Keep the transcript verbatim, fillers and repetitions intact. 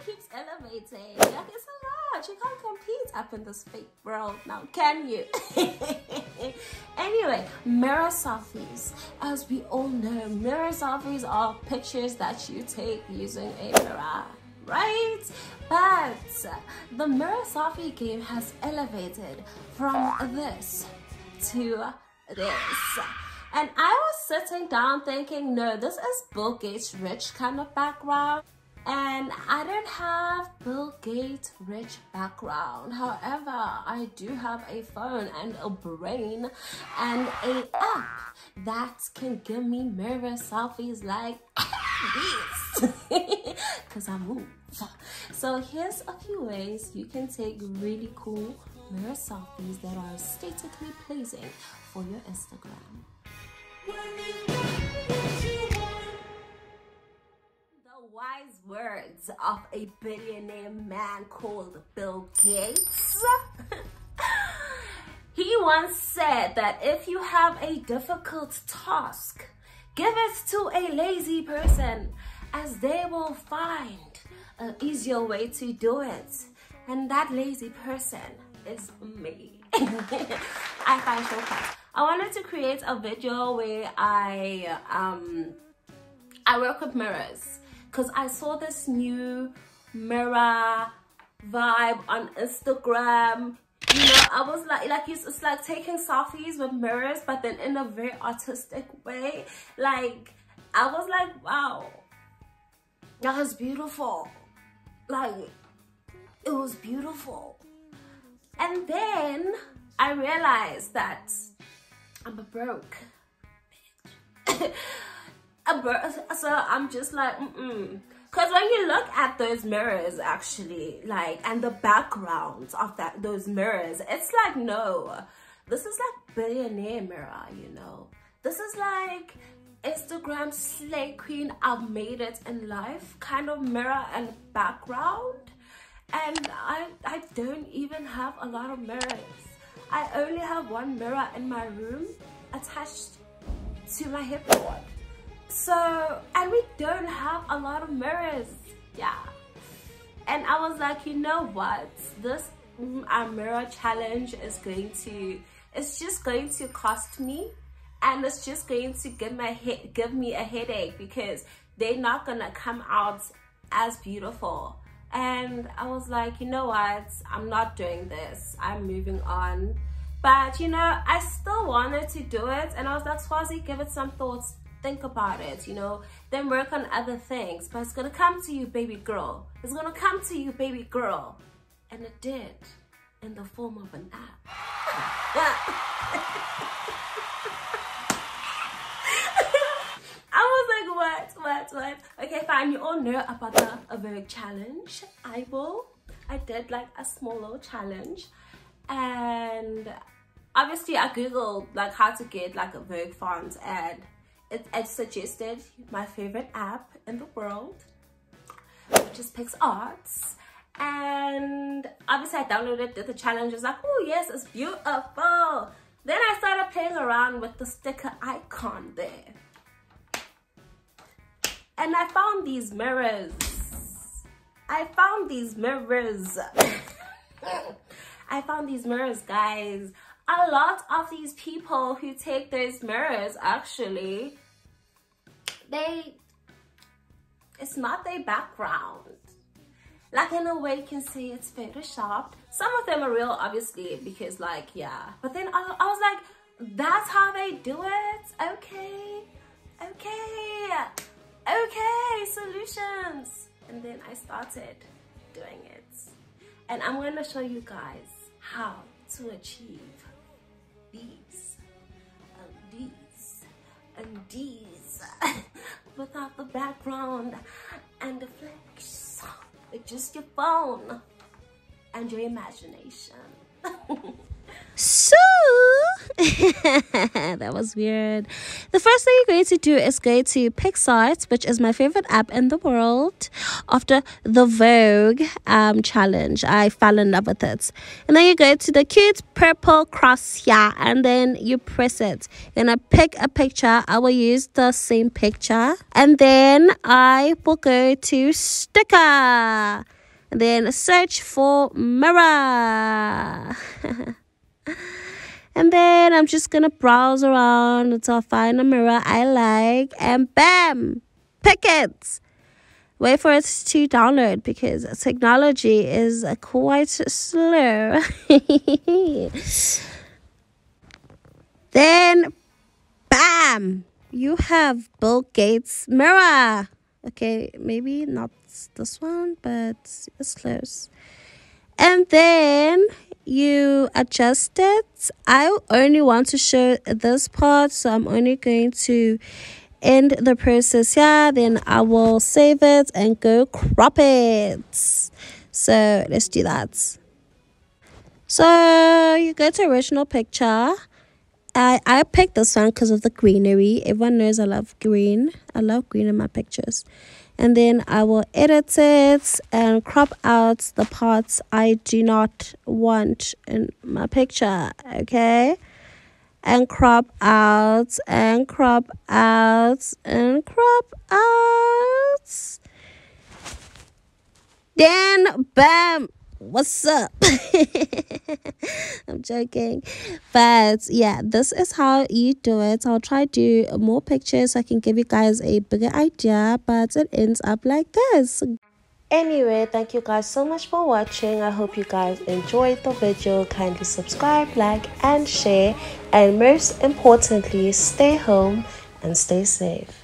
Instagram keeps elevating. Like, it's a lot. You can't compete up in this fake world now, can you? Anyway, mirror selfies. As we all know, mirror selfies are pictures that you take using a mirror, right? But the mirror selfie game has elevated from this to this. And I was sitting down thinking, no, this is Bill Gates rich kind of background. And I don't have Bill Gates rich background. However, I do have a phone and a brain and an app that can give me mirror selfies like this. Because I move. So here's a few ways you can take really cool mirror selfies that are aesthetically pleasing for your Instagram. The wise words of a billionaire man called Bill Gates. He once said that if you have a difficult task, give it to a lazy person, as they will find an easier way to do it. And that lazy person is me. I find so fast. I wanted to create a video where I um I work with mirrors, because I saw this new mirror vibe on Instagram. You know, I was like, like it's, it's like taking selfies with mirrors, but then in a very artistic way. Like, I was like, wow, that was beautiful. Like, it was beautiful. And then I realized that I'm a broke bitch. I'm broke, so I'm just like, mm-mm. Because when you look at those mirrors, actually, like, and the backgrounds of that those mirrors, it's like, no, this is like billionaire mirror, you know. This is like Instagram slay queen, I've made it in life kind of mirror and background. And I, I don't even have a lot of mirrors. I only have one mirror in my room attached to my headboard. So, and we don't have a lot of mirrors, yeah. And I was like, you know what? This mm, our mirror challenge is going to, it's just going to cost me, and it's just going to give my head, give me a headache, because they're not gonna come out as beautiful. And I was like, you know what, I'm not doing this, I'm moving on. But you know, I still wanted to do it, and I was like, Swazi, give it some thoughts, think about it, you know, then work on other things, but it's gonna come to you, baby girl, it's gonna come to you, baby girl. And it did, in the form of an app. What, what, what? Okay, fine. You all know about the Vogue challenge. I will. I did like a small little challenge, and obviously I googled like how to get like a Vogue font, and it, it suggested my favorite app in the world, which is PicsArt. And obviously I downloaded the challenge. I was like, oh yes, it's beautiful. Then I started playing around with the sticker icon there. And I found these mirrors. I found these mirrors. I found these mirrors, guys. A lot of these people who take those mirrors, actually, they, it's not their background. Like, in a way, you can say it's photoshopped. Some of them are real, obviously, because like, yeah. But then I, I was like, that's how they do it? Okay, okay. Okay, solutions. And then I started doing it, and I'm going to show you guys how to achieve these and these and these without the background and the flex. It's just your phone and your imagination. So That was weird. The first thing you're going to do is go to PicsArt, which is my favorite app in the world. After the Vogue um challenge, I fell in love with it. And then you go to the cute purple cross here, and then you press it. Then I pick a picture. I will use the same picture, and then I will go to sticker. And then search for mirror. And then I'm just going to browse around until I find a mirror I like. And bam! Pick it! Wait for it to download because technology is quite slow. Then, bam! You have Bill Gates' mirror. Okay, maybe not this one, but it's close. And then you adjust it. I only want to show this part, so I'm only going to end the process here. Then I will save it and go crop it. So let's do that. So you go to original picture. I, I picked this one because of the greenery. Everyone knows I love green. I love green in my pictures. And then I will edit it and crop out the parts I do not want in my picture. Okay? And crop out, and crop out, and crop out. Then, bam! What's up? I'm joking, but yeah, this is how you do it. I'll try to do more pictures so I can give you guys a bigger idea, but it ends up like this. Anyway, thank you guys so much for watching. I hope you guys enjoyed the video. Kindly subscribe, like and share, and most importantly, stay home and stay safe.